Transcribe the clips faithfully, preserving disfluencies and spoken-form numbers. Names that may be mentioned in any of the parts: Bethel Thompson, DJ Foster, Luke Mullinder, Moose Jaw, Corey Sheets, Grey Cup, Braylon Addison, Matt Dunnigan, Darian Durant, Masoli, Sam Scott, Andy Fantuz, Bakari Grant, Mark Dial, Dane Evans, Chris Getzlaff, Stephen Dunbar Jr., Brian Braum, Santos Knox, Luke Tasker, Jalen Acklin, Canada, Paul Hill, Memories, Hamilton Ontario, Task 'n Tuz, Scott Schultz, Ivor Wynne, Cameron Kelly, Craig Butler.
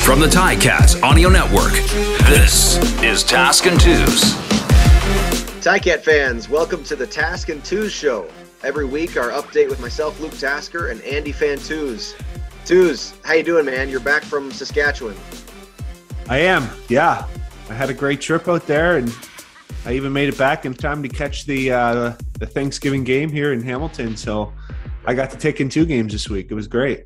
From the Ticats Audio Network, this is Task 'n Tuz. Ticat fans, welcome to the Task 'n Tuz show. Every week, our update with myself, Luke Tasker, and Andy Fantuz. Tuz, how you doing, man? You're back from Saskatchewan. I am, yeah. I had a great trip out there, and I even made it back in time to catch the uh, the Thanksgiving game here in Hamilton, so I got to take in two games this week. It was great.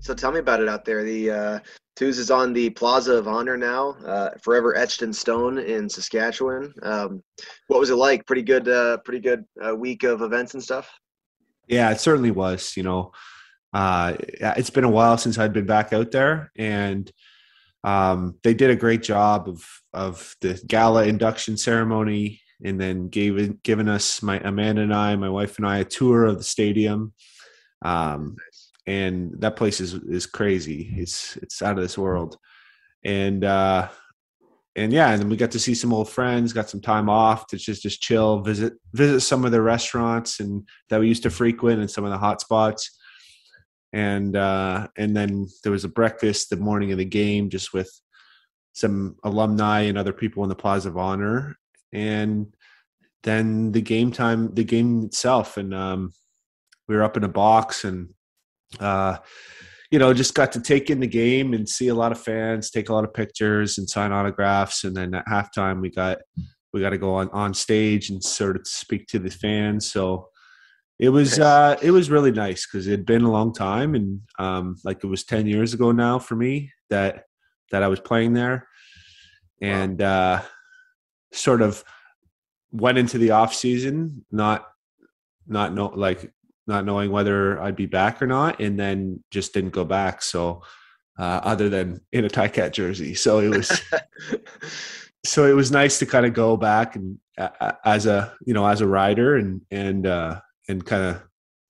So tell me about it out there. The uh, Tuz is on the Plaza of Honor now, uh, forever etched in stone in Saskatchewan. Um, what was it like? Pretty good, uh, pretty good uh, week of events and stuff? Yeah, it certainly was. You know, uh, it's been a while since I'd been back out there, and um, they did a great job of of the gala induction ceremony. And then gave given us my Amanda and I, my wife and I, a tour of the stadium, um, and that place is is crazy. It's it's out of this world, and uh, and yeah, and then we got to see some old friends, got some time off to just just chill, visit visit some of the restaurants and that we used to frequent, and some of the hot spots, and uh, and then there was a breakfast the morning of the game, just with some alumni and other people in the Plaza of Honor. And then the game time, the game itself, and um, we were up in a box, and uh, you know, just got to take in the game and see a lot of fans, take a lot of pictures, and sign autographs. And then at halftime, we got we got to go on, on stage and sort of speak to the fans. So it was uh, it was really nice because it had been a long time, and um, like it was ten years ago now for me that that I was playing there, and. Wow. Uh, sort of went into the off season, not, not know, like not knowing whether I'd be back or not. And then just didn't go back. So, uh, other than in a Ticat jersey. So it was, so it was nice to kind of go back and uh, as a, you know, as a rider and, and, uh, and kind of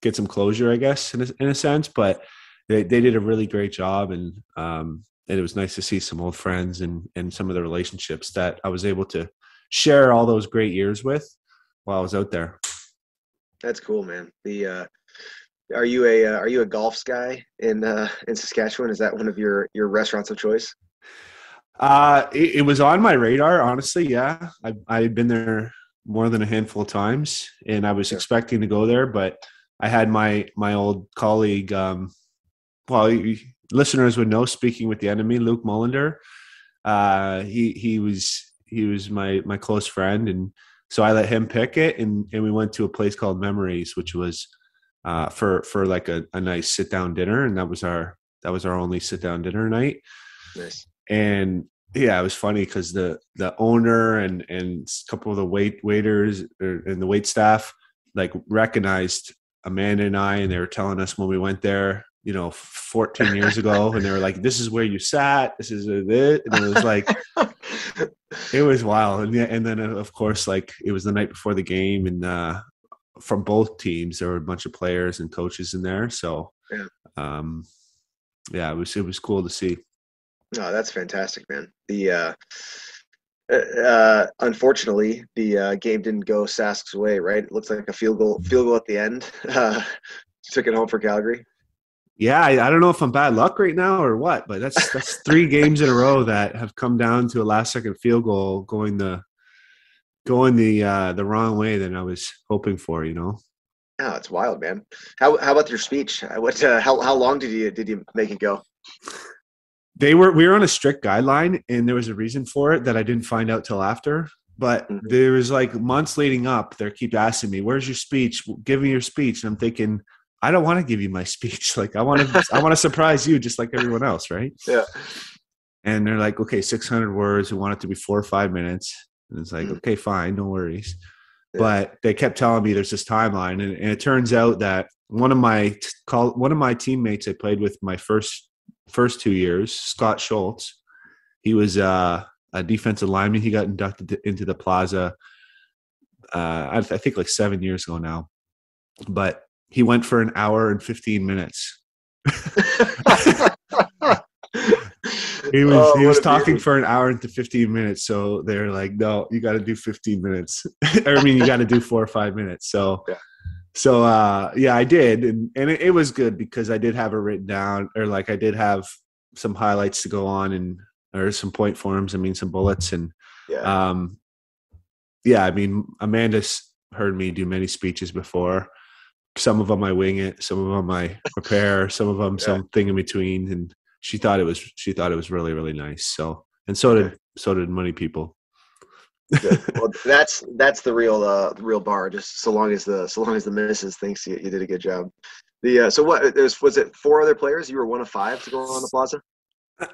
get some closure, I guess, in a, in a sense, but they, they did a really great job. And, um, and it was nice to see some old friends and, and some of the relationships that I was able to share all those great years with while I was out there. That's cool, man. The uh, are you a uh, are you a golfs guy in uh, in Saskatchewan? Is that one of your your restaurants of choice? Uh, it, it was on my radar, honestly. Yeah, I I had been there more than a handful of times, and I was sure. expecting to go there, but I had my my old colleague. Um, well, he, listeners would know. Speaking with the Enemy, Luke Mullinder. Uh, he he was. He was my my close friend, and so I let him pick it, and, and we went to a place called Memories, which was uh, for for like a, a nice sit down dinner, and that was our that was our only sit down dinner night. Nice. And yeah, it was funny because the the owner and and a couple of the wait waiters or, and the wait staff like recognized Amanda and I, and they were telling us when we went there, you know, fourteen years ago, and they were like, "This is where you sat. This is it," and it was like. It was wild, and, and then of course, like it was the night before the game, and uh, from both teams, there were a bunch of players and coaches in there. So, yeah, um, yeah it was it was cool to see. Oh, that's fantastic, man. The uh, uh, unfortunately, the uh, game didn't go Sask's way, right? It looks like a field goal, field goal at the end. Uh, took it home for Calgary. Yeah, I, I don't know if I'm bad luck right now or what, but that's that's three games in a row that have come down to a last-second field goal going the going the uh, the wrong way than I was hoping for. You know, yeah, it's wild, man. How how about your speech? What uh, how how long did you did you make it go? They were we were on a strict guideline, and there was a reason for it that I didn't find out till after. But mm-hmm. there was like months leading up. They keep asking me, "Where's your speech? Give me your speech," and I'm thinking. I don't want to give you my speech. Like I want to, I want to surprise you just like everyone else. Right. Yeah. And they're like, okay, six hundred words. We want it to be four or five minutes. And it's like, mm-hmm. okay, fine. No worries. Yeah. But they kept telling me there's this timeline. And, and it turns out that one of my call, one of my teammates I played with my first, first two years, Scott Schultz, he was uh, a defensive lineman. He got inducted into the Plaza. Uh, I, I think like seven years ago now, but he went for an hour and fifteen minutes. he was oh, he was talking for an hour and fifteen minutes. So they're like, no, you got to do fifteen minutes. I mean, you got to do four or five minutes. So yeah. So, uh, yeah, I did. And, and it, it was good because I did have it written down, or like I did have some highlights to go on and, or some point forms. I mean, some bullets and, yeah. um, yeah, I mean, Amanda's heard me do many speeches before. Some of them I wing it, some of them I prepare, some of them yeah. something in between. And she thought it was, she thought it was really, really nice. So, and so did, so did many people. Good. Well, that's that's the real uh real bar. Just so long as the so long as the missus thinks you, you did a good job. The uh, so what was was it four other players? You were one of five to go on the plaza.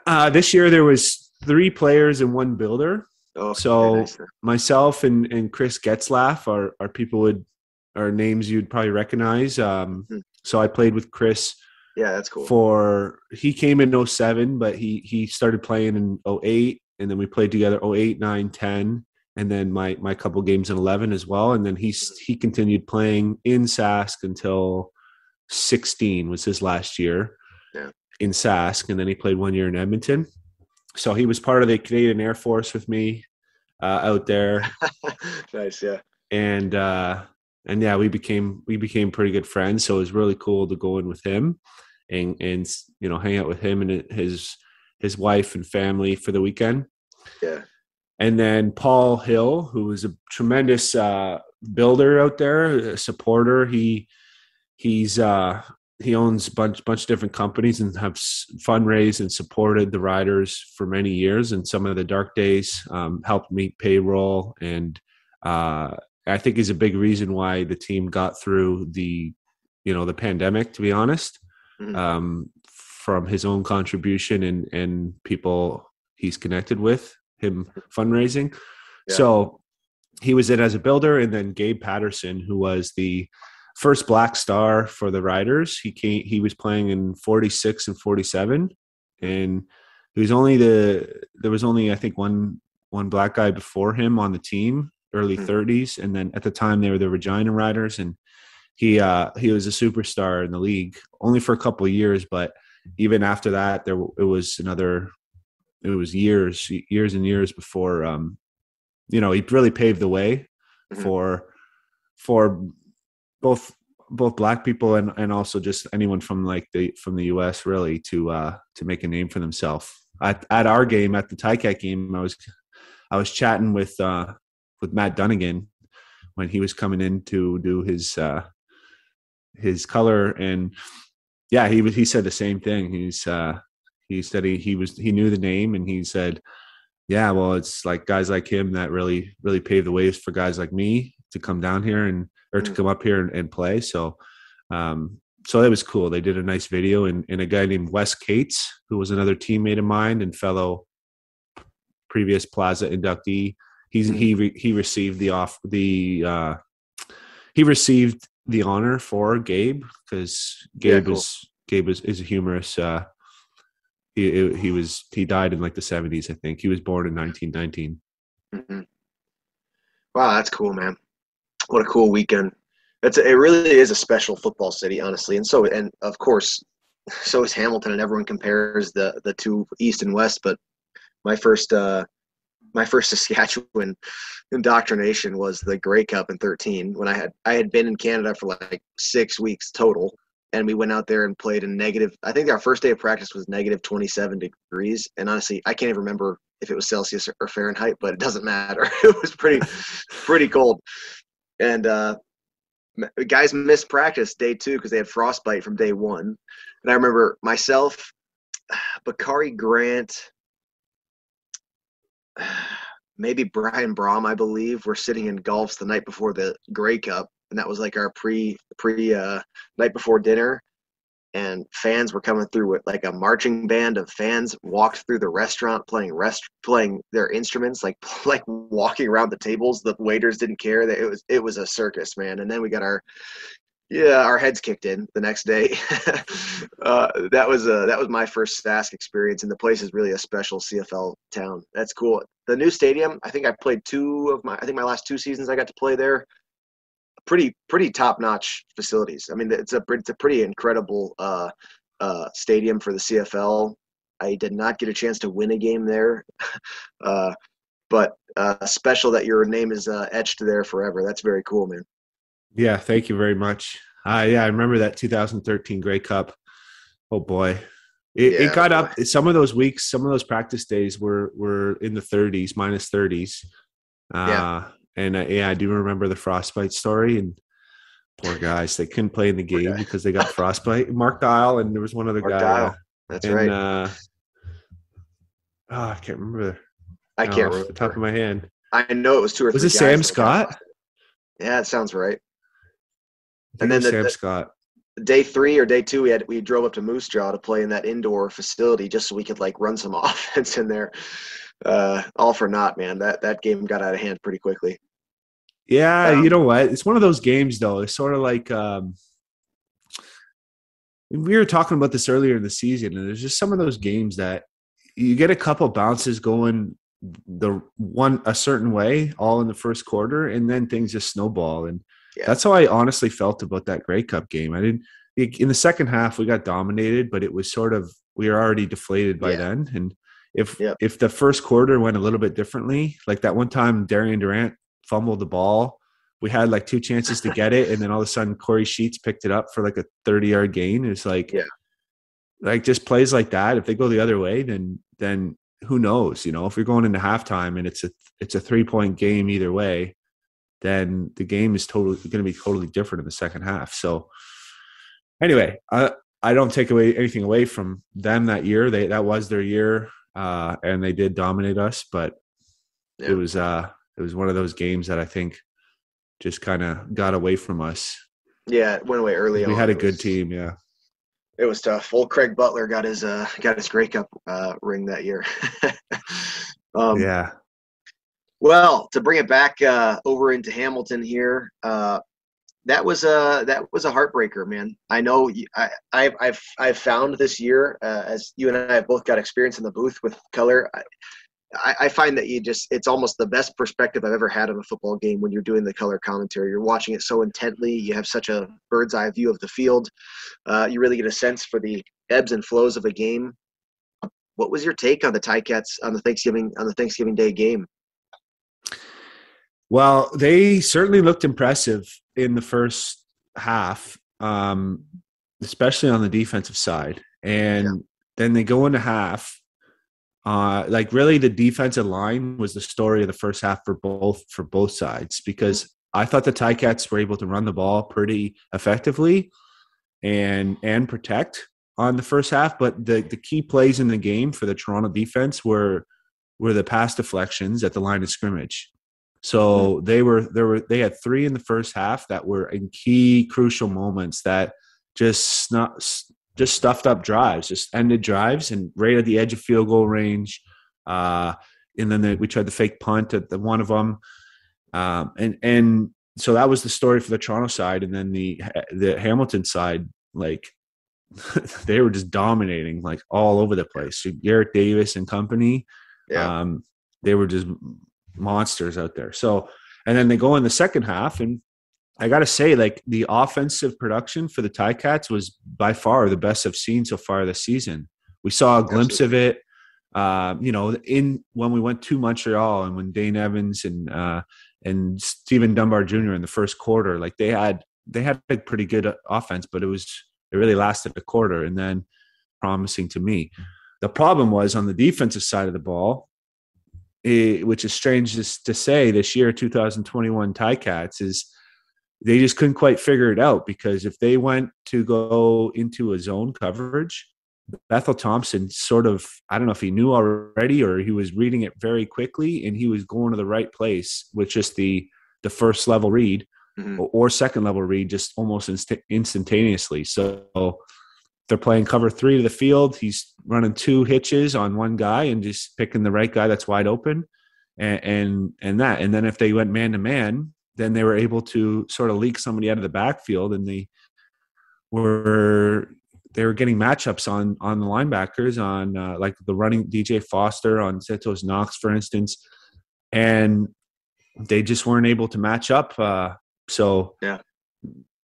Uh, this year there was three players and one builder. Oh, so nice. myself and, and Chris Getzlaff are are people would are names you'd probably recognize. Um, mm-hmm. So I played with Chris. Yeah, that's cool. For he came in oh seven, but he he started playing in oh eight, and then we played together oh eight, nine, ten. And then my my couple games in eleven as well, and then he he continued playing in Sask until sixteen was his last year yeah. in Sask, and then he played one year in Edmonton. So he was part of the Canadian Air Force with me uh, out there. Nice, yeah. And uh, and yeah, we became we became pretty good friends. So it was really cool to go in with him and and you know hang out with him and his his wife and family for the weekend. Yeah. And then Paul Hill, who was a tremendous uh, builder out there, a supporter. He he's uh, he owns a bunch bunch of different companies and have fundraised and supported the riders for many years. And some of the dark days um, helped meet payroll, and uh, I think is a big reason why the team got through the you know the pandemic. To be honest, mm-hmm. um, from his own contribution and and people he's connected with. Him fundraising. Yeah. So he was in as a builder, and then Gabe Patterson, who was the first black star for the Riders. He came, he was playing in forty-six and forty-seven, and he was only the, there was only, I think one, one black guy before him on the team, early mm-hmm. thirties. And then at the time they were the Regina Riders, and he, uh, he was a superstar in the league only for a couple of years. But even after that, there it was another, it was years, years and years before, um, you know, he really paved the way mm-hmm. for, for both, both black people and, and also just anyone from like the, from the U S really to, uh, to make a name for themselves. At, at our game, at the Ticat game, I was, I was chatting with, uh, with Matt Dunnigan when he was coming in to do his, uh, his color. And yeah, he was, he said the same thing. He's, uh, He said he, he was he knew the name, and he said, "Yeah, well, it's like guys like him that really really paved the ways for guys like me to come down here and or to come up here and, and play." So, um, so that was cool. They did a nice video, and, and a guy named Wes Cates, who was another teammate of mine and fellow previous Plaza inductee, he's he re, he received the off the uh, he received the honor for Gabe because Gabe yeah, cool. was Gabe is is a humorous. Uh, He, he was he died in like the seventies, I think. He was born in nineteen nineteen. Mm-hmm. Wow, that's cool, man. What a cool weekend. That's a, it really is a special football city, honestly. And so, and of course, so is Hamilton, and everyone compares the the two east and west. But my first uh, my first Saskatchewan indoctrination was the Grey Cup in thirteen, when I had I had been in Canada for like six weeks total. And we went out there and played in negative – I think our first day of practice was negative twenty-seven degrees. And honestly, I can't even remember if it was Celsius or Fahrenheit, but it doesn't matter. It was pretty pretty cold. And uh, guys missed practice day two because they had frostbite from day one. And I remember myself, Bakari Grant, maybe Brian Braum, I believe, were sitting in golfs the night before the Grey Cup. And that was like our pre pre uh, night before dinner, and fans were coming through with like a marching band of fans walked through the restaurant playing rest playing their instruments, like like walking around the tables. The waiters didn't care. That it was it was a circus, man. And then we got our yeah our heads kicked in the next day. uh, that was uh, that was my first Sask experience, and the place is really a special C F L town. That's cool. The new stadium. I think I played two of my I think my last two seasons I got to play there. Pretty, pretty top-notch facilities. I mean, it's a it's a pretty incredible uh, uh, stadium for the C F L. I did not get a chance to win a game there, uh, but uh, special that your name is uh, etched there forever. That's very cool, man. Yeah, thank you very much. Uh, yeah, I remember that two thousand thirteen Grey Cup. Oh, boy. It, yeah, it got boy. up – some of those weeks, some of those practice days were, were in the thirties, minus thirties. Uh, yeah. And, uh, yeah, I do remember the frostbite story. And poor guys, they couldn't play in the game because they got frostbite. Mark Dial, and there was one other Mark guy. Dial. That's and, right. Uh, oh, I can't remember. I no, can't remember. Off the top of my hand. I know it was two or was three Was it Sam Scott? Yeah, it sounds right. And then the, Sam the, Scott. Day three or day two, we had we drove up to Moose Jaw to play in that indoor facility just so we could like run some offense in there. Uh, all for naught, man. That that game got out of hand pretty quickly. Yeah, um, you know what? It's one of those games, though. It's sort of like um, we were talking about this earlier in the season, and there's just some of those games that you get a couple bounces going the one a certain way, all in the first quarter, and then things just snowball and. Yeah. That's how I honestly felt about that Grey Cup game. I didn't – in the second half, we got dominated, but it was sort of – we were already deflated by yeah. then. And if yep. if the first quarter went a little bit differently, like that one time Darian Durant fumbled the ball, we had like two chances to get it, and then all of a sudden Corey Sheets picked it up for like a thirty-yard gain. It's like yeah. – like just plays like that. If they go the other way, then then who knows? You know, if you're going into halftime and it's a it's a three-point game either way, then the game is totally going to be totally different in the second half. So anyway, I, I don't take away anything away from them that year. They, that was their year. Uh, and they did dominate us, but yeah. it was, uh, it was one of those games that I think just kind of got away from us. Yeah. It went away early. We on. had a good was, team. Yeah. It was tough. Old Craig Butler got his, uh, got his Grey Cup uh, ring that year. um, yeah. Well, to bring it back uh, over into Hamilton here, uh, that was a that was a heartbreaker, man. I know I, I've I've I've found this year uh, as you and I have both got experience in the booth with color. I, I find that you just it's almost the best perspective I've ever had of a football game when you're doing the color commentary. You're watching it so intently. You have such a bird's eye view of the field. Uh, you really get a sense for the ebbs and flows of a game. What was your take on the Ticats on the Thanksgiving on the Thanksgiving Day game? Well, they certainly looked impressive in the first half, um, especially on the defensive side. And yeah. then they go into half. Uh, like really, the defensive line was the story of the first half for both for both sides because I thought the Ticats were able to run the ball pretty effectively and and protect on the first half. But the the key plays in the game for the Toronto defense were were the pass deflections at the line of scrimmage. So they were there were they had three in the first half that were in key crucial moments that just not just stuffed up drives, just ended drives, and right at the edge of field goal range. Uh, and then they, we tried the fake punt at the one of them, um, and and so that was the story for the Toronto side, and then the the Hamilton side, like they were just dominating like all over the place. So Garrett Davis and company, yeah. um, they were just. monsters out there. So, and then they go in the second half, and I gotta say, like the offensive production for the Ticats was by far the best I've seen so far this season. We saw a glimpse Absolutely. of it, uh, you know, in when we went to Montreal and when Dane Evans and uh, and Stephen Dunbar Junior in the first quarter, like they had they had a pretty good offense, but it was it really lasted a quarter, and then promising to me. The problem was on the defensive side of the ball. It, which is strange to say this year, two thousand twenty-one Ticats, is they just couldn't quite figure it out because if they went to go into a zone coverage, Bethel Thompson sort of, I don't know if he knew already or he was reading it very quickly and he was going to the right place with just the, the first level read mm-hmm. or, or second level read just almost inst- instantaneously. So they're playing cover three to the field. He's running two hitches on one guy and just picking the right guy that's wide open and and, and that. And then if they went man-to-man, then they were able to sort of leak somebody out of the backfield and they were they were getting matchups on on the linebackers, on uh, like the running D J Foster, on Santos Knox, for instance. And they just weren't able to match up. Uh, so yeah.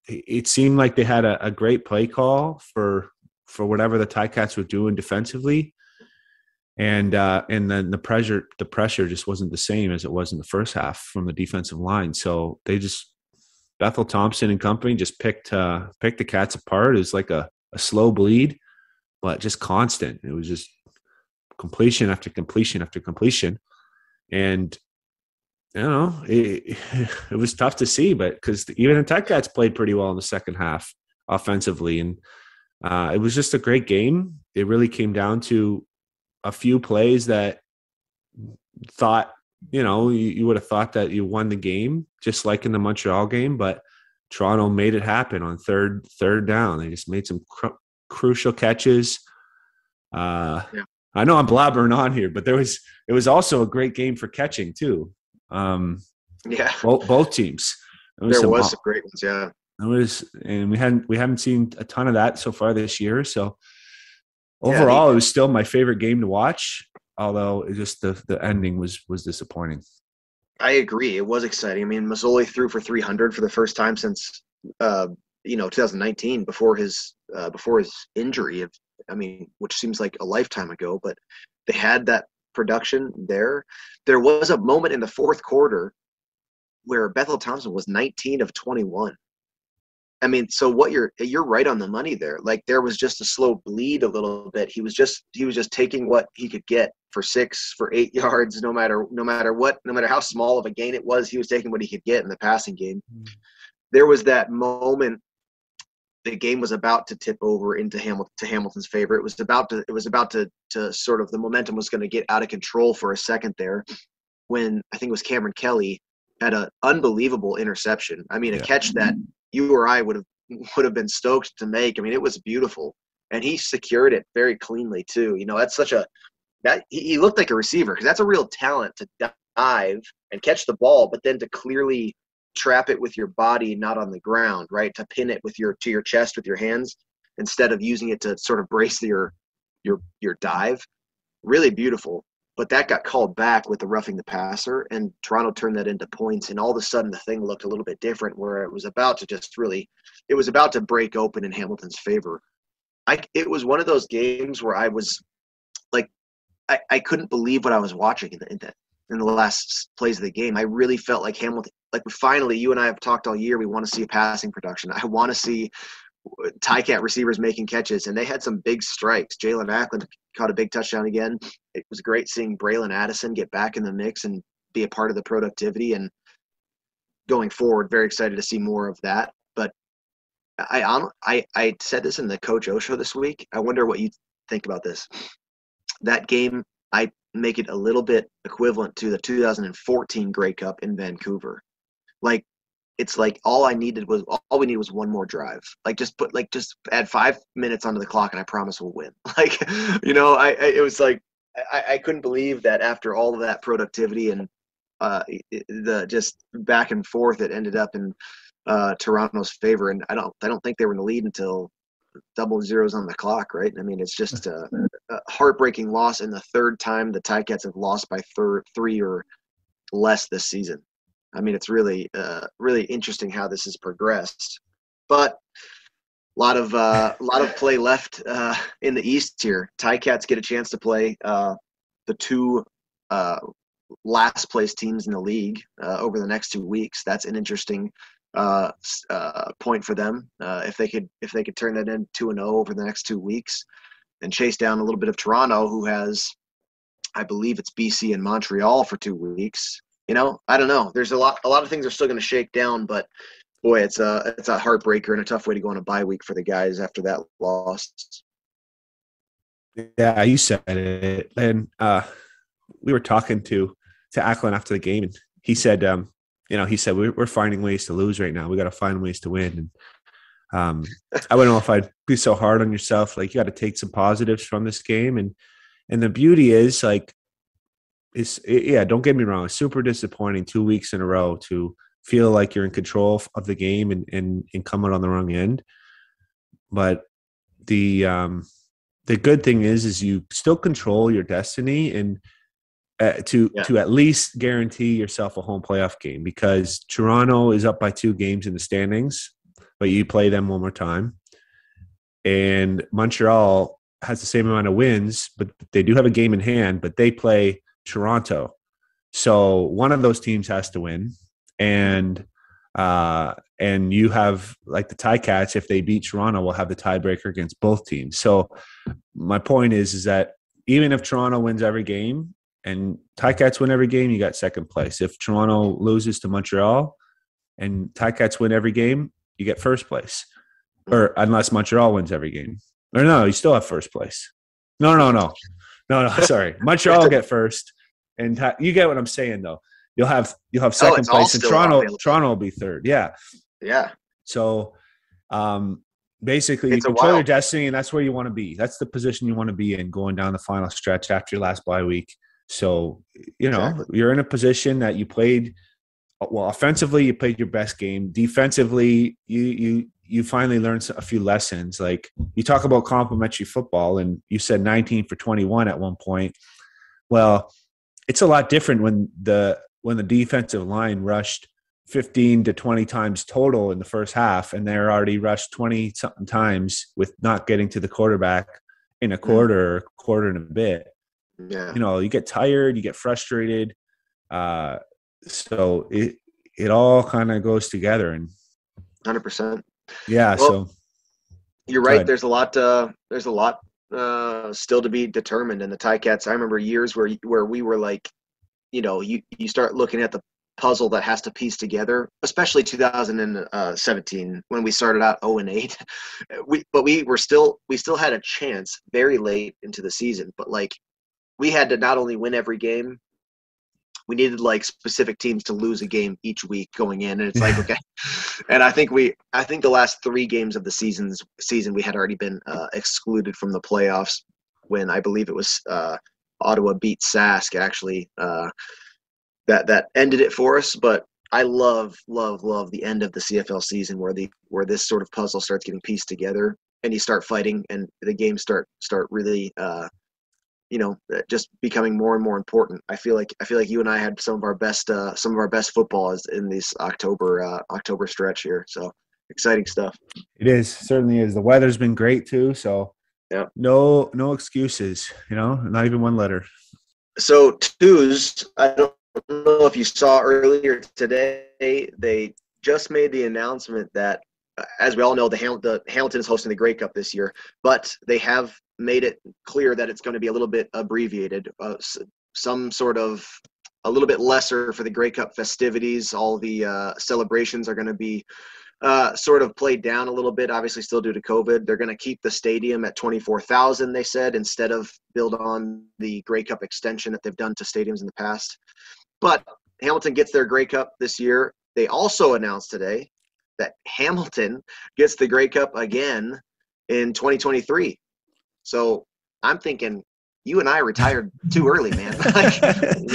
it seemed like they had a, a great play call for – for whatever the Ticats were doing defensively. And uh, and then the pressure the pressure just wasn't the same as it was in the first half from the defensive line. So they just Bethel Thompson and company just picked uh, picked the Cats apart. It was like a, a slow bleed, but just constant. It was just completion after completion after completion. And, you know, it, it was tough to see, but because even the Ticats played pretty well in the second half offensively. And uh, it was just a great game. It really came down to a few plays that thought, you know, you, you would have thought that you won the game, just like in the Montreal game, but Toronto made it happen on third third down. They just made some cru- crucial catches. Uh, yeah. I know I'm blabbering on here, but there was it was also a great game for catching too. Um, yeah, both, both teams. There was, there some, was some great ones, yeah. There was, and we hadn't we haven't seen a ton of that so far this year. So overall, yeah, it was still my favorite game to watch. Although it just the, the ending was was disappointing. I agree. It was exciting. I mean, Masoli threw for three hundred for the first time since uh, you know twenty nineteen, before his uh, before his injury. Of, I mean, which seems like a lifetime ago, but they had that production there. There was a moment in the fourth quarter where Bethel Thompson was nineteen of twenty-one. I mean, so what you're you're right on the money there. Like there was just a slow bleed a little bit. He was just he was just taking what he could get for six, for eight yards, no matter no matter what, no matter how small of a gain it was, he was taking what he could get in the passing game. Mm-hmm. There was that moment the game was about to tip over into Hamilton to Hamilton's favor. It was about to it was about to to sort of the momentum was going to get out of control for a second there, when I think it was Cameron Kelly had an unbelievable interception. I mean, yeah. a catch that you or I would have would have been stoked to make. I mean, it was beautiful, and he secured it very cleanly too. You know, that's such a that he looked like a receiver, because that's a real talent to dive and catch the ball, but then to clearly trap it with your body, not on the ground, right? To pin it with your to your chest with your hands instead of using it to sort of brace your your your dive. Really beautiful. But that got called back with the roughing the passer, and Toronto turned that into points. And all of a sudden, the thing looked a little bit different, where it was about to just really, it was about to break open in Hamilton's favor. I, it was one of those games where I was like, I, I couldn't believe what I was watching in the, in the in the last plays of the game. I really felt like Hamilton, like finally, you and I have talked all year. We want to see passing production. I want to see Ticat receivers making catches, and they had some big strikes. Jalen Acklin caught a big touchdown again. It was great seeing Braylon Addison get back in the mix and be a part of the productivity, and going forward, very excited to see more of that. But I I, I said this in the Coach O show this week. I wonder what you think about this. That game, I make it a little bit equivalent to the two thousand fourteen Grey Cup in Vancouver. Like, it's like all I needed was all we needed was one more drive. Like just put like just add five minutes onto the clock, and I promise we'll win. Like, you know, I, I it was like I, I couldn't believe that after all of that productivity and uh, the just back and forth, it ended up in uh, Toronto's favor. And I don't I don't think they were in the lead until double zeros on the clock, right? I mean, it's just a, a heartbreaking loss, and the third time the Ticats have lost by thir- three or less this season. I mean, it's really, uh, really interesting how this has progressed, but a lot of, uh, a lot of play left uh, in the East here. Ticats get a chance to play uh, the two uh, last place teams in the league uh, over the next two weeks. That's an interesting uh, uh, point for them. Uh, if they could, if they could turn that into two and zero over the next two weeks and chase down a little bit of Toronto, who has, I believe it's B C and Montreal for two weeks. You know, I don't know. There's a lot. A lot of things are still going to shake down, but boy, it's a it's a heartbreaker and a tough way to go on a bye week for the guys after that loss. Yeah, you said it. And uh, we were talking to to Acklin after the game, and he said, um, you know, he said we're, we're finding ways to lose right now. We got to find ways to win. And um, I wouldn't know if I'd be so hard on yourself. Like, you got to take some positives from this game, and and the beauty is like. It's, yeah, don't get me wrong. It's super disappointing two weeks in a row to feel like you're in control of the game and, and, and come out on the wrong end. But the um, the good thing is, is you still control your destiny and uh, to yeah. to at least guarantee yourself a home playoff game, because Toronto is up by two games in the standings, but you play them one more time. And Montreal has the same amount of wins, but they do have a game in hand, but they play Toronto. So one of those teams has to win. And uh, And you have, like the Ticats, if they beat Toronto, will have the tiebreaker against both teams. So my point is, is that even if Toronto wins every game and Ticats win every game, you got second place. If Toronto loses to Montreal and Ticats win every game, you get first place. Or unless Montreal wins every game. Or no, you still have first place. No, no, no. No, no, sorry. Montreal will get first. And you get what I'm saying, though. You'll have you'll have second oh, place, and Toronto Toronto will be third. Yeah. Yeah. So um, basically, it's you control your destiny, and that's where you want to be. That's the position you want to be in going down the final stretch after your last bye week. So, you know, exactly. You're in a position that you played – well, offensively, you played your best game. Defensively, you you you finally learned a few lessons. Like, you talk about complimentary football, and you said nineteen for twenty-one at one point. Well, it's a lot different when the when the defensive line rushed fifteen to twenty times total in the first half, and they're already rushed twenty-something times with not getting to the quarterback in a quarter, yeah. quarter and a bit. Yeah. You know, you get tired, you get frustrated. Uh, so it it all kind of goes together. And one hundred percent. Yeah, well, so. You're right. There's a lot uh, – there's a lot uh, still to be determined in the Ticats. I remember years where where we were like, you know, you, you start looking at the – puzzle that has to piece together, especially two thousand seventeen when we started out oh and eight. We but we were still we still had a chance very late into the season, but like we had to not only win every game, we needed like specific teams to lose a game each week going in, and it's like okay. And I think we I think the last three games of the season's season we had already been uh, excluded from the playoffs when I believe it was uh, Ottawa beat Sask actually. Uh, That that ended it for us, but I love, love, love the end of the C F L season where the where this sort of puzzle starts getting pieced together, and you start fighting, and the games start start really, uh, you know, just becoming more and more important. I feel like I feel like you and I had some of our best uh, some of our best football is in this October uh, October stretch here. So exciting stuff. It is, certainly is. The weather's been great too, so yeah, no no excuses. You know, not even one letter. So Tuz, I don't. I don't know if you saw earlier today, they just made the announcement that, as we all know, the, Ham- the Hamilton is hosting the Grey Cup this year, but they have made it clear that it's going to be a little bit abbreviated, uh, some sort of a little bit lesser for the Grey Cup festivities. All the uh, celebrations are going to be uh, sort of played down a little bit, obviously still due to COVID. They're going to keep the stadium at twenty-four thousand, they said, instead of build on the Grey Cup extension that they've done to stadiums in the past. But Hamilton gets their Grey Cup this year. They also announced today that Hamilton gets the Grey Cup again in twenty twenty-three. So I'm thinking, you and I retired too early, man. Like,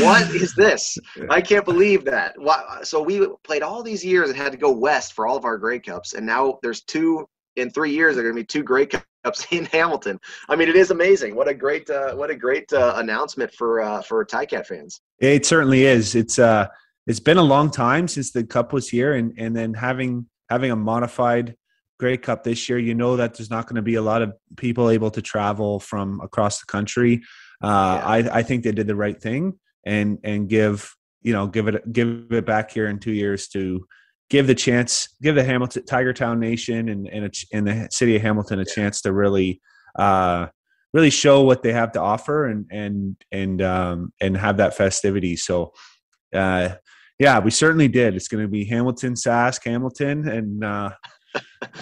what is this? I can't believe that. So we played all these years and had to go west for all of our Grey Cups, and now there's two in three years. There are going to be two Grey Cups in Hamilton. I mean, it is amazing. What a great, uh, what a great uh, announcement for uh, for Ticat fans. It certainly is. It's uh, it's been a long time since the Cup was here, and and then having having a modified Grey Cup this year, you know that there's not going to be a lot of people able to travel from across the country. Uh, yeah. I, I think they did the right thing, and and give you know give it give it back here in two years to give the chance, give the Hamilton Tiger Town Nation and and, a, and the city of Hamilton a yeah. chance to really uh, really show what they have to offer, and and and um, and have that festivity. So. Uh, yeah, we certainly did. It's going to be Hamilton, Sask, Hamilton, and uh,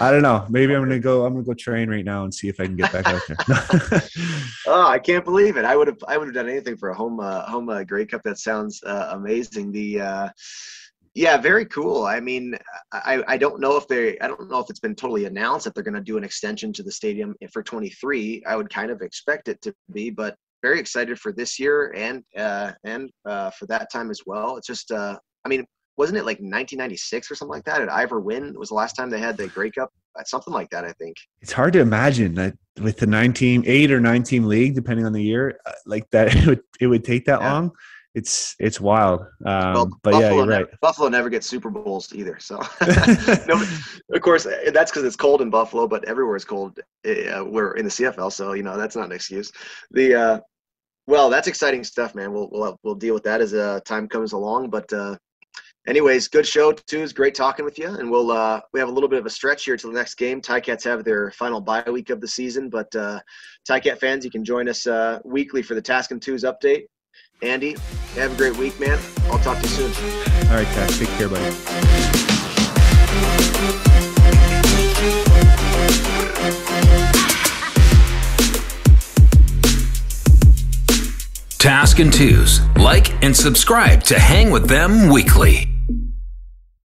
I don't know. Maybe I'm going to go. I'm going to go train right now and see if I can get back out there. Oh, I can't believe it! I would have. I would have done anything for a home uh, home uh, Grey Cup. That sounds uh, amazing. The uh, yeah, very cool. I mean, I, I don't know if they. I don't know if it's been totally announced that they're going to do an extension to the stadium for twenty-three. I would kind of expect it to be, but very excited for this year and uh, and uh, for that time as well. It's just. Uh, I mean. Wasn't it like nineteen ninety-six or something like that? At Ivor Wynne was the last time they had the Grey Cup, something like that, I think. It's hard to imagine that with the nineteen, eight or nine team league, depending on the year, like that it would, it would take that yeah. long. It's it's wild. Um, well, but Buffalo yeah, you're never, right. Buffalo never gets Super Bowls either. So, no, of course, that's because it's cold in Buffalo, but everywhere is cold. Uh, we're in the C F L, so you know that's not an excuse. The uh, well, that's exciting stuff, man. We'll we'll we'll deal with that as uh, time comes along, but. Uh, anyways, good show, Tuz. Great talking with you. And we'll uh, we have a little bit of a stretch here till the next game. Ticats have their final bye week of the season, but uh, Ticat fans, you can join us uh, weekly for the Task 'n Tuz update. Andy, have a great week, man. I'll talk to you soon. All right, Tax. Take care, buddy. Task 'n Tuz. Like and subscribe to hang with them weekly.